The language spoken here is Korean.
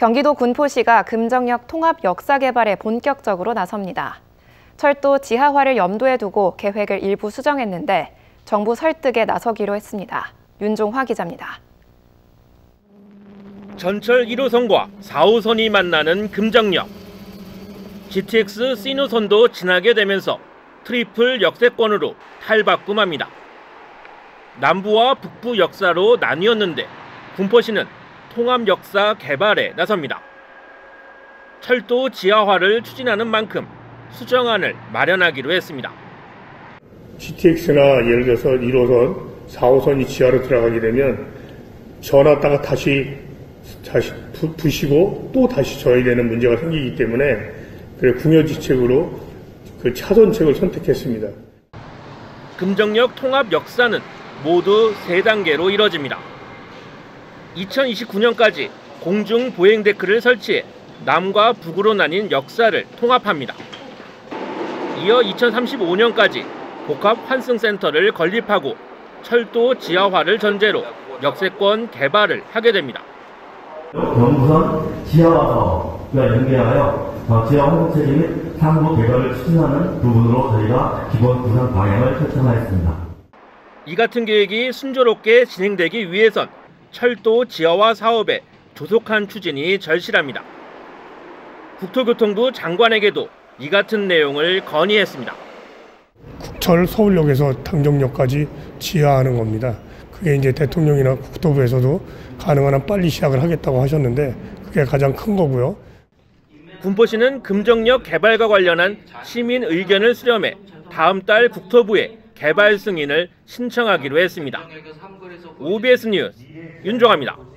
경기도 군포시가 금정역 통합 역사 개발에 본격적으로 나섭니다. 철도 지하화를 염두에 두고 계획을 일부 수정했는데 정부 설득에 나서기로 했습니다. 윤종화 기자입니다. 전철 1호선과 4호선이 만나는 금정역. GTX 신호선도 지나게 되면서 트리플 역세권으로 탈바꿈합니다. 남부와 북부 역사로 나뉘었는데 군포시는 통합 역사 개발에 나섭니다. 철도 지하화를 추진하는 만큼 수정안을 마련하기로 했습니다. GTX나 예를 들어서 1호선, 4호선이 지하로 들어가게 되면 전화다가 다시 부시고 또 다시 져야 되는 문제가 생기기 때문에 궁여지책으로 그 차선책을 선택했습니다. 금정역 통합 역사는 모두 3단계로 이뤄집니다. 2029년까지 공중 보행 데크를 설치해 남과 북으로 나뉜 역사를 통합합니다. 이어 2035년까지 복합 환승센터를 건립하고 철도 지하화를 전제로 역세권 개발을 하게 됩니다. 경부선 지하화선과 연계하여 지하 홍보체계 및 상부 개발을 추진하는 부분으로 저희가 기본 구상 방향을 설정하였습니다. 이 같은 계획이 순조롭게 진행되기 위해선 철도 지하화 사업의 조속한 추진이 절실합니다. 국토교통부 장관에게도 이 같은 내용을 건의했습니다. 국철 서울역에서 당정역까지 지하하는 겁니다. 그게 이제 대통령이나 국토부에서도 가능한 한 빨리 시작을 하겠다고 하셨는데 그게 가장 큰 거고요. 군포시는 금정역 개발과 관련한 시민 의견을 수렴해 다음 달 국토부에 개발 승인을 신청하기로 했습니다. OBS뉴스 윤종화입니다.